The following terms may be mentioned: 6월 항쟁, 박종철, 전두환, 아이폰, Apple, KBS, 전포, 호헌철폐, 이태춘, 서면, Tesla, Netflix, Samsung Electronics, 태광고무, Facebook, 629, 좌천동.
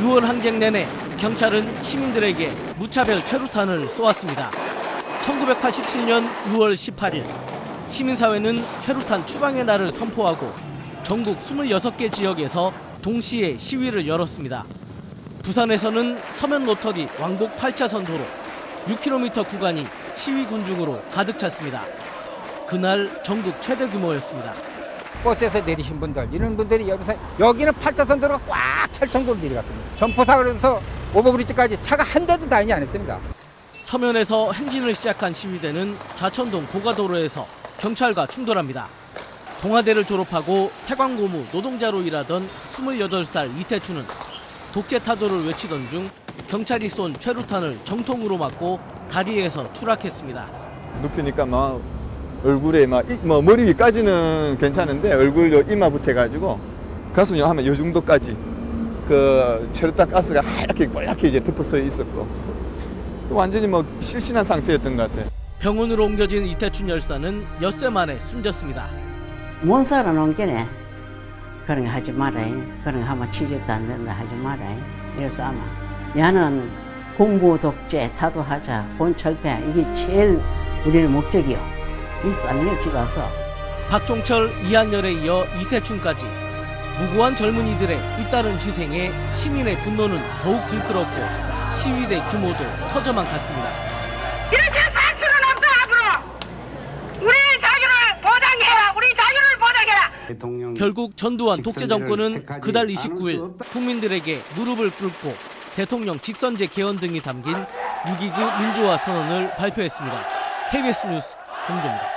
6월 항쟁 내내 경찰은 시민들에게 무차별 최루탄을 쏘았습니다. 1987년 6월 18일 시민사회는 최루탄 추방의 날을 선포하고 전국 26개 지역에서 동시에 시위를 열었습니다. 부산에서는 서면 로터리 왕복 8차선 도로 6km 구간이 시위 군중으로 가득 찼습니다. 그날 전국 최대 규모였습니다. 버스에서 내리신 분들, 이런 분들이 여기는 8차선 도로가 꽉 찰 정도로 내려갔습니다. 전포 사거리에서 오버브리지까지 차가 한 대도 다니지 않았습니다. 서면에서 행진을 시작한 시위대는 좌천동 고가도로에서 경찰과 충돌합니다. 동아대를 졸업하고 태광고무 노동자로 일하던 28살 이태춘은 독재 타도를 외치던 중 경찰이 쏜 최루탄을 정통으로 맞고 다리에서 추락했습니다. 눕히니까 막 얼굴에 막 머리 위까지는 괜찮은데 얼굴 요 이마 붙어가지고 가슴 요 하면 요 정도까지 그 최루탄 가스가 하얗게 이제 덮어서 있었고 완전히 뭐 실신한 상태였던 것 같아요. 병원으로 옮겨진 이태춘 열사는 엿새 만에 숨졌습니다. 못 살아 넘기네. 그런 거 하지 말아요. 그런 거 하면 취직도 안 된다 하지 말아요. 이래서 아마 야는 공부 독재 타도하자 본철폐 이게 제일 우리는 목적이요. 일산에 집어서 박종철, 이한열에 이어 이태춘까지 무고한 젊은이들의 잇따른 희생에 시민의 분노는 더욱 들끓었고 시위대 규모도 커져만 갔습니다. 이렇게 박수는 없어 앞으로. 우리 자유를 보장해라. 우리 자유를 보장해라. 결국 전두환 독재 정권은 그달 29일 국민들에게 무릎을 꿇고 대통령 직선제 개헌 등이 담긴 629 민주화 선언을 발표했습니다. KBS 뉴스 공주입니다.